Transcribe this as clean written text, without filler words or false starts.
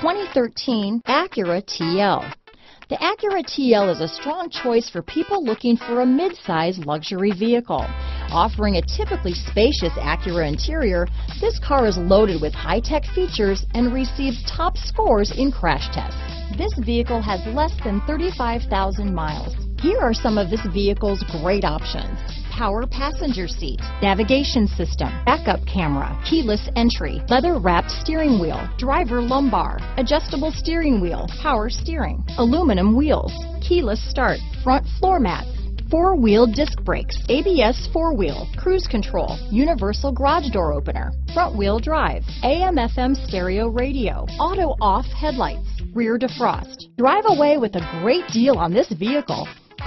2013 Acura TL. The Acura TL is a strong choice for people looking for a mid-size luxury vehicle. Offering a typically spacious Acura interior, this car is loaded with high-tech features and receives top scores in crash tests. This vehicle has less than 35,000 miles. Here are some of this vehicle's great options: power passenger seat, navigation system, backup camera, keyless entry, leather-wrapped steering wheel, driver lumbar, adjustable steering wheel, power steering, aluminum wheels, keyless start, front floor mats, four-wheel disc brakes, ABS four-wheel, cruise control, universal garage door opener, front-wheel drive, AM/FM stereo radio, auto-off headlights, rear defrost. Drive away with a great deal on this vehicle.